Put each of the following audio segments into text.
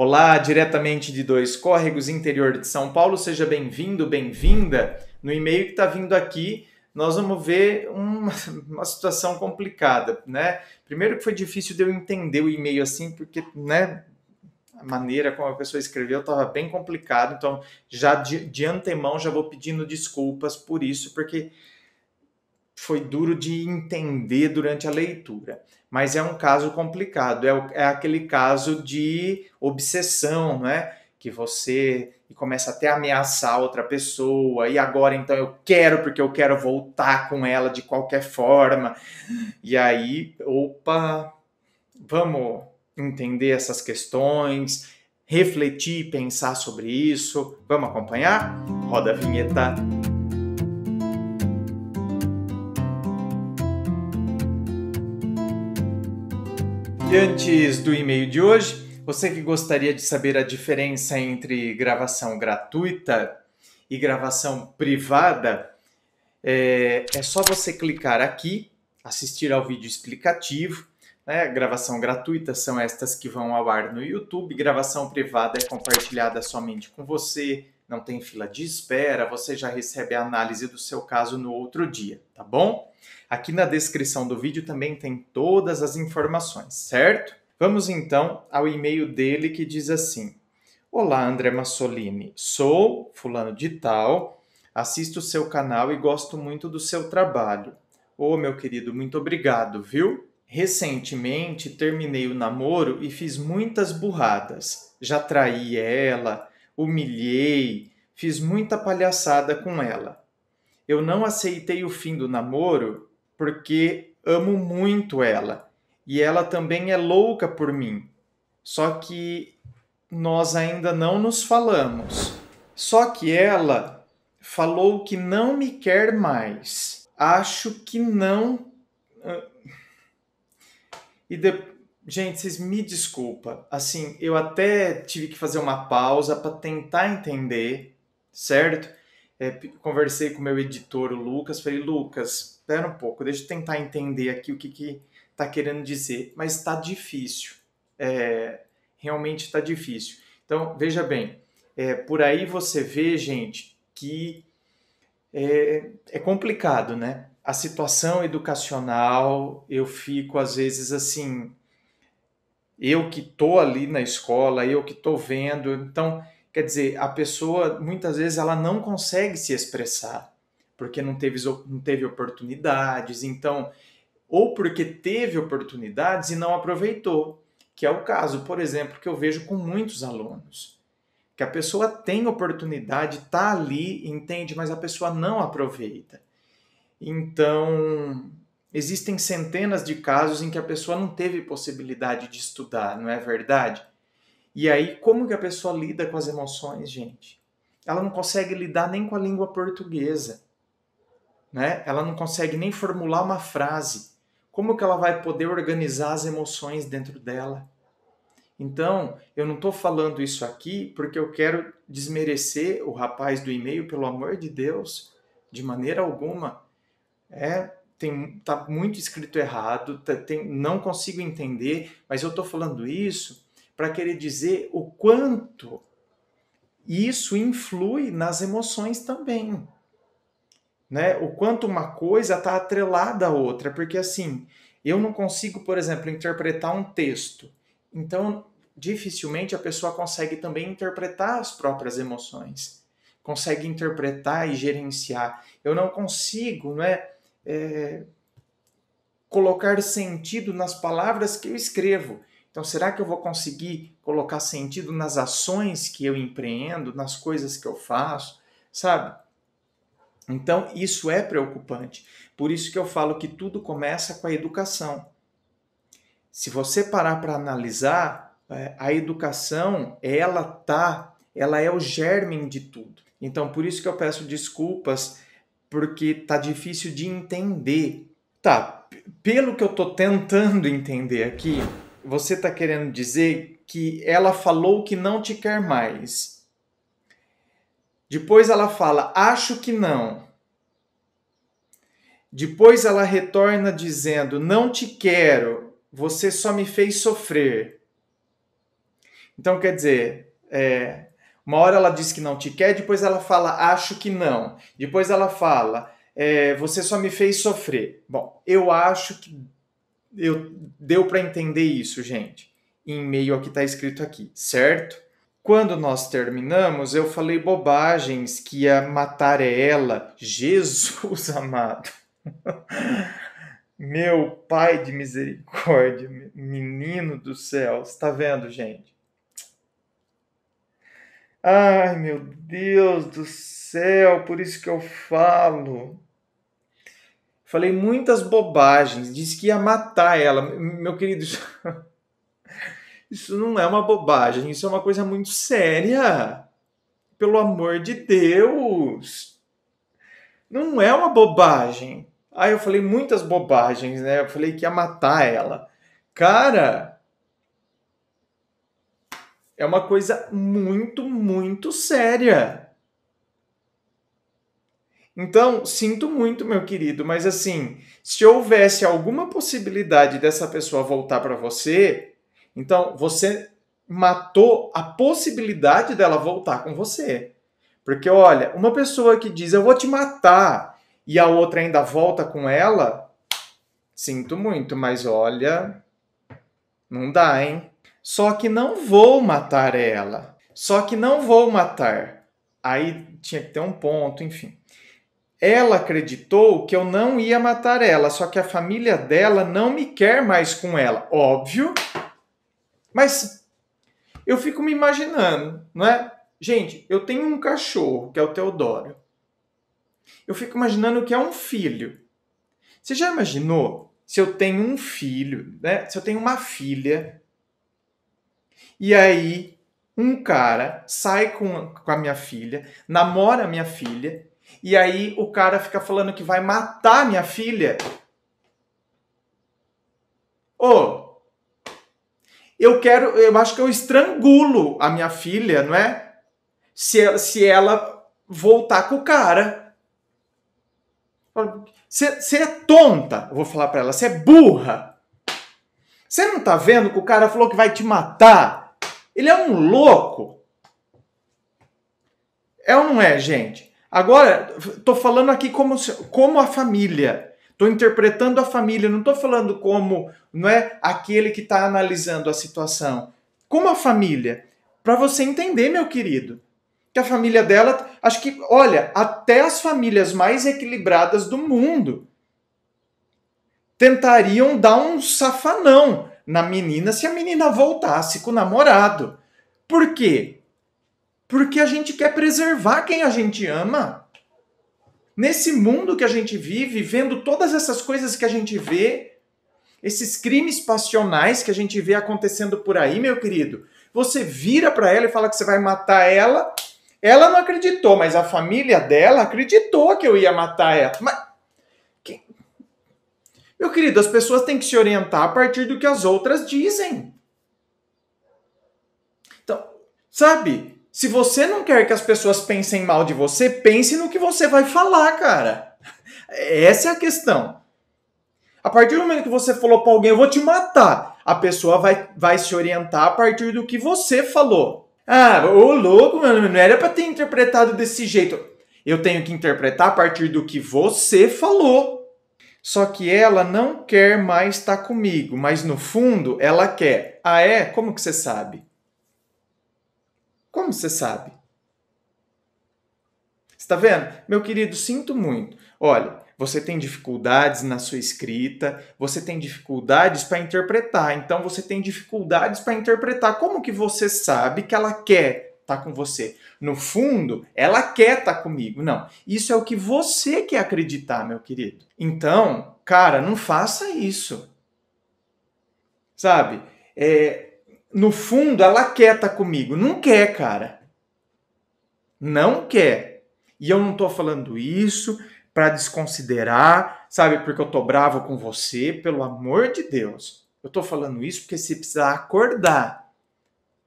Olá, diretamente de Dois Córregos, interior de São Paulo. Seja bem-vindo, bem-vinda. No e-mail que está vindo aqui, nós vamos ver uma situação complicada, né? Primeiro que foi difícil de eu entender o e-mail assim, porque, né, a maneira como a pessoa escreveu estava bem complicado, então já de antemão já vou pedindo desculpas por isso, porque foi duro de entender durante a leitura. Mas é um caso complicado, é aquele caso de obsessão, né? Que você começa até a ameaçar outra pessoa, e agora então eu quero, porque eu quero voltar com ela de qualquer forma. E aí, opa, vamos entender essas questões, refletir e pensar sobre isso. Vamos acompanhar? Roda a vinheta. E antes do e-mail de hoje, você que gostaria de saber a diferença entre gravação gratuita e gravação privada, é só você clicar aqui, assistir ao vídeo explicativo, né? Gravação gratuita são estas que vão ao ar no YouTube, gravação privada é compartilhada somente com você, não tem fila de espera, você já recebe a análise do seu caso no outro dia, tá bom? Aqui na descrição do vídeo também tem todas as informações, certo? Vamos então ao e-mail dele que diz assim: Olá, André Massolini, sou fulano de tal, assisto o seu canal e gosto muito do seu trabalho. Ô, meu querido, muito obrigado, viu? Recentemente terminei o namoro e fiz muitas burradas. Já traí ela, humilhei, fiz muita palhaçada com ela. Eu não aceitei o fim do namoro porque amo muito ela. E ela também é louca por mim, só que nós ainda não nos falamos. Só que ela falou que não me quer mais. Acho que não... Gente, vocês me desculpem. Assim, eu até tive que fazer uma pausa para tentar entender, certo? Conversei com o meu editor, o Lucas, falei, Lucas, espera um pouco, deixa eu tentar entender aqui o que tá querendo dizer, mas está difícil, realmente está difícil. Então, veja bem, por aí você vê, gente, que é complicado, né? A situação educacional, eu fico às vezes assim, eu que tô ali na escola, eu que tô vendo, então, quer dizer, a pessoa, muitas vezes, ela não consegue se expressar, porque não teve oportunidades, então... ou porque teve oportunidades e não aproveitou, que é o caso, por exemplo, que eu vejo com muitos alunos, que a pessoa tem oportunidade, está ali, entende, mas a pessoa não aproveita. Então, existem centenas de casos em que a pessoa não teve possibilidade de estudar, não é verdade? E aí, como que a pessoa lida com as emoções, gente? Ela não consegue lidar nem com a língua portuguesa, né? Ela não consegue nem formular uma frase. Como que ela vai poder organizar as emoções dentro dela? Então, eu não estou falando isso aqui porque eu quero desmerecer o rapaz do e-mail, pelo amor de Deus, de maneira alguma. Tá muito escrito errado, não consigo entender, mas eu estou falando isso para querer dizer o quanto isso influi nas emoções também. Né? O quanto uma coisa está atrelada à outra, porque assim, eu não consigo, por exemplo, interpretar um texto, então dificilmente a pessoa consegue também interpretar as próprias emoções, consegue interpretar e gerenciar. Eu não consigo, né, colocar sentido nas palavras que eu escrevo, então será que eu vou conseguir colocar sentido nas ações que eu empreendo, nas coisas que eu faço, sabe? Então, isso é preocupante. Por isso que eu falo que tudo começa com a educação. Se você parar para analisar, a educação, ela é o germe de tudo. Então, por isso que eu peço desculpas, porque tá difícil de entender. Tá, pelo que eu tô tentando entender aqui, você tá querendo dizer que ela falou que não te quer mais. Depois ela fala, acho que não. Depois ela retorna dizendo, não te quero, você só me fez sofrer. Então, quer dizer, uma hora ela diz que não te quer, depois ela fala, acho que não. Depois ela fala, você só me fez sofrer. Bom, eu acho que deu para entender isso, gente, em meio ao que está escrito aqui, certo? Quando nós terminamos, eu falei bobagens, que ia matar ela. Jesus amado! Meu pai de misericórdia, menino do céu, está vendo, gente? Ai, meu Deus do céu, por isso que eu falo. Falei muitas bobagens, disse que ia matar ela. Meu querido, isso não é uma bobagem, isso é uma coisa muito séria. Pelo amor de Deus. Não é uma bobagem. Aí eu falei muitas bobagens, né? Eu falei que ia matar ela. Cara, é uma coisa muito, muito séria. Então, sinto muito, meu querido, mas assim, se houvesse alguma possibilidade dessa pessoa voltar para você, então você matou a possibilidade dela voltar com você. Porque, olha, uma pessoa que diz, eu vou te matar, e a outra ainda volta com ela, sinto muito, mas olha, não dá, hein? Só que não vou matar ela. Só que não vou matar. Aí tinha que ter um ponto, enfim. Ela acreditou que eu não ia matar ela, só que a família dela não me quer mais com ela. Óbvio. Mas eu fico me imaginando, não é? Gente, eu tenho um cachorro, que é o Teodoro. Eu fico imaginando que é um filho. Você já imaginou se eu tenho um filho, né? Se eu tenho uma filha, e aí um cara sai com a minha filha, namora a minha filha, e aí o cara fica falando que vai matar minha filha. Ô, eu acho que eu estrangulo a minha filha, não é? Se ela voltar com o cara. Você é tonta, eu vou falar pra ela, você é burra. Você não tá vendo que o cara falou que vai te matar? Ele é um louco. É ou não é, gente? Agora, tô falando aqui como a família. Tô interpretando a família, não tô falando como, não é, aquele que tá analisando a situação. Como a família. Pra você entender, meu querido. Que a família dela, acho que, olha, até as famílias mais equilibradas do mundo tentariam dar um safanão na menina se a menina voltasse com o namorado. Por quê? Porque a gente quer preservar quem a gente ama. Nesse mundo que a gente vive, vendo todas essas coisas que a gente vê, esses crimes passionais que a gente vê acontecendo por aí, meu querido, você vira pra ela e fala que você vai matar ela. Ela não acreditou, mas a família dela acreditou que eu ia matar ela. Mas, meu querido, as pessoas têm que se orientar a partir do que as outras dizem. Então, sabe? Se você não quer que as pessoas pensem mal de você, pense no que você vai falar, cara. Essa é a questão. A partir do momento que você falou pra alguém, eu vou te matar, a pessoa vai se orientar a partir do que você falou. Ah, ô louco, mano, não era pra ter interpretado desse jeito. Eu tenho que interpretar a partir do que você falou. Só que ela não quer mais estar comigo, mas no fundo ela quer. Ah, é? Como que você sabe? Como você sabe? Você tá vendo? Meu querido, sinto muito. Olha, você tem dificuldades na sua escrita, você tem dificuldades para interpretar. Então, você tem dificuldades para interpretar. Como que você sabe que ela quer estar com você? No fundo, ela quer estar comigo. Não, isso é o que você quer acreditar, meu querido. Então, cara, não faça isso. Sabe? No fundo, ela quer estar comigo. Não quer, cara. Não quer. E eu não tô falando isso para desconsiderar, sabe, porque eu tô bravo com você, pelo amor de Deus. Eu tô falando isso porque você precisa acordar.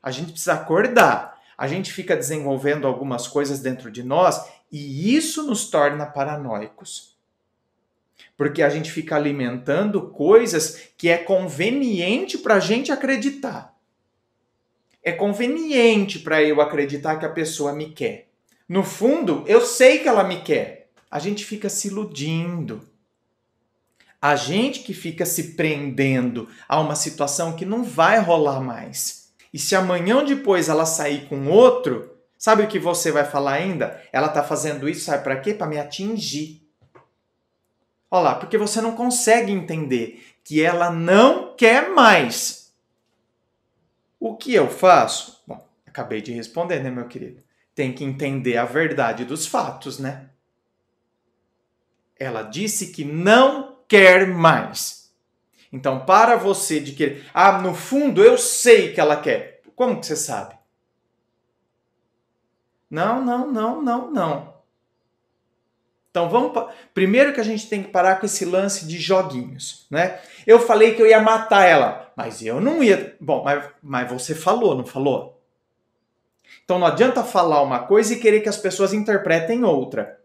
A gente precisa acordar. A gente fica desenvolvendo algumas coisas dentro de nós e isso nos torna paranoicos. Porque a gente fica alimentando coisas que é conveniente pra gente acreditar. é conveniente para eu acreditar que a pessoa me quer. No fundo, eu sei que ela me quer. A gente fica se iludindo. A gente que fica se prendendo a uma situação que não vai rolar mais. E se amanhã ou depois ela sair com outro, sabe o que você vai falar ainda? Ela tá fazendo isso, sabe para quê? Para me atingir. Olha lá, porque você não consegue entender que ela não quer mais. O que eu faço? Bom, acabei de responder, né, meu querido? Tem que entender a verdade dos fatos, né? Ela disse que não quer mais. Então, para você de querer... Ah, no fundo, eu sei que ela quer. Como que você sabe? Não. Então, vamos... Primeiro que a gente tem que parar com esse lance de joguinhos, né? Eu falei que eu ia matar ela, mas eu não ia... Bom, mas você falou, não falou? Então, não adianta falar uma coisa e querer que as pessoas interpretem outra.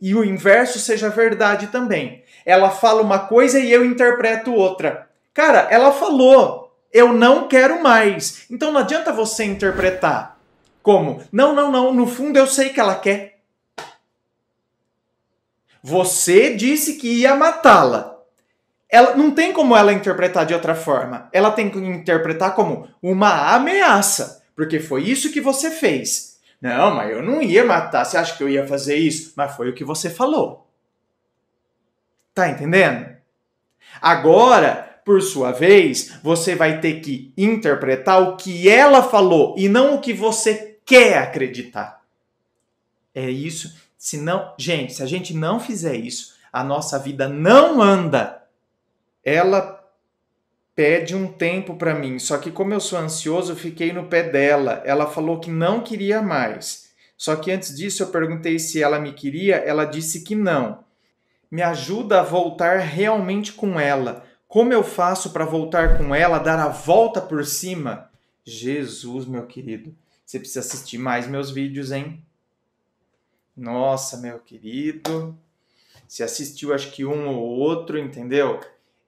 E o inverso seja verdade também. Ela fala uma coisa e eu interpreto outra. Cara, ela falou, eu não quero mais. Então, não adianta você interpretar como... Não, no fundo eu sei que ela quer. Você disse que ia matá-la. Ela não tem como ela interpretar de outra forma. Ela tem que interpretar como uma ameaça, porque foi isso que você fez. Não, mas eu não ia matar. Você acha que eu ia fazer isso? Mas foi o que você falou. Tá entendendo? Agora, por sua vez, você vai ter que interpretar o que ela falou e não o que você quer acreditar. É isso. Se a gente não fizer isso, a nossa vida não anda. Ela pede um tempo para mim, só que como eu sou ansioso, eu fiquei no pé dela. Ela falou que não queria mais. Só que antes disso eu perguntei se ela me queria, ela disse que não. Me ajuda a voltar realmente com ela. Como eu faço para voltar com ela, dar a volta por cima? Jesus, meu querido, você precisa assistir mais meus vídeos, hein? Nossa, meu querido, se assistiu acho que um ou outro, entendeu?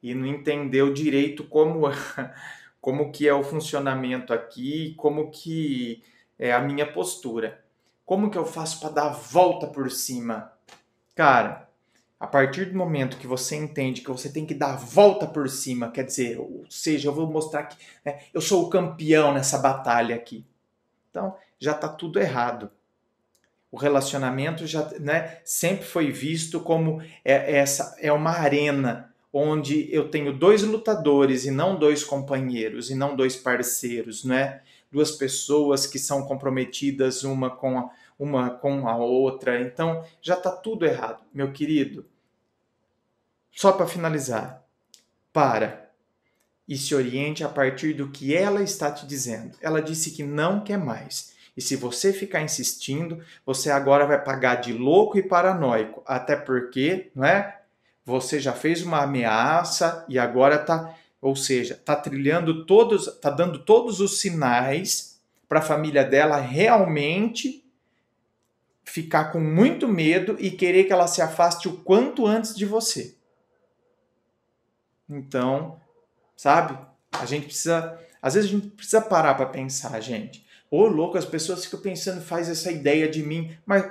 E não entendeu direito como que é o funcionamento aqui, como que é a minha postura. Como que eu faço para dar a volta por cima? Cara, a partir do momento que você entende que você tem que dar a volta por cima, quer dizer, ou seja, eu vou mostrar que eu sou o campeão nessa batalha aqui. Então, já está tudo errado. O relacionamento já, sempre foi visto como essa é uma arena onde eu tenho dois lutadores e não dois companheiros e não dois parceiros, Duas pessoas que são comprometidas uma com a outra. Então já está tudo errado, meu querido. Só para finalizar, para e se oriente a partir do que ela está te dizendo. Ela disse que não quer mais. E se você ficar insistindo, você agora vai pagar de louco e paranoico. Até porque, você já fez uma ameaça e agora tá dando todos os sinais para a família dela realmente ficar com muito medo e querer que ela se afaste o quanto antes de você. Então, sabe? Às vezes a gente precisa parar para pensar, gente. Ô, louco, as pessoas ficam pensando, faz essa ideia de mim. Mas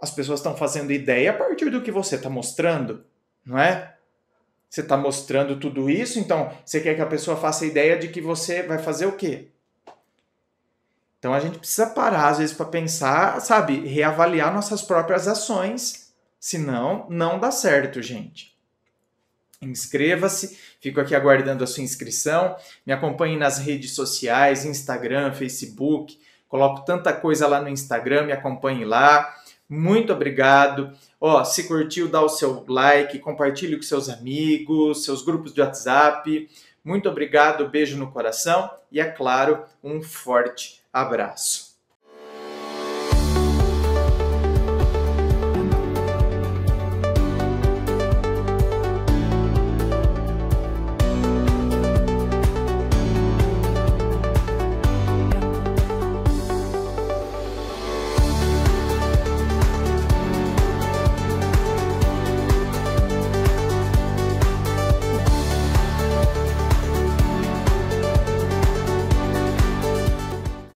as pessoas estão fazendo ideia a partir do que você está mostrando, não é? Você está mostrando tudo isso, então você quer que a pessoa faça a ideia de que você vai fazer o quê? Então a gente precisa parar, às vezes, para pensar, sabe? Reavaliar nossas próprias ações. Senão, não dá certo, gente. Inscreva-se, fico aqui aguardando a sua inscrição, me acompanhe nas redes sociais, Instagram, Facebook, coloco tanta coisa lá no Instagram, me acompanhe lá, muito obrigado. Se curtiu, dá o seu like, compartilhe com seus amigos, seus grupos de WhatsApp, muito obrigado, beijo no coração e, é claro, um forte abraço.